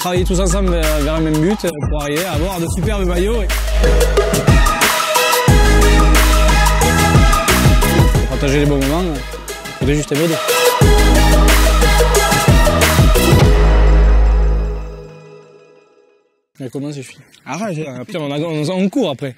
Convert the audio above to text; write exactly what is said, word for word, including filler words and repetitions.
Travailler tous ensemble vers le même but pour arriver à avoir de superbes maillots. Pour partager les bons moments, il faudrait juste aimer. Mais comment c'est fini? Arrête, on, on, on court après.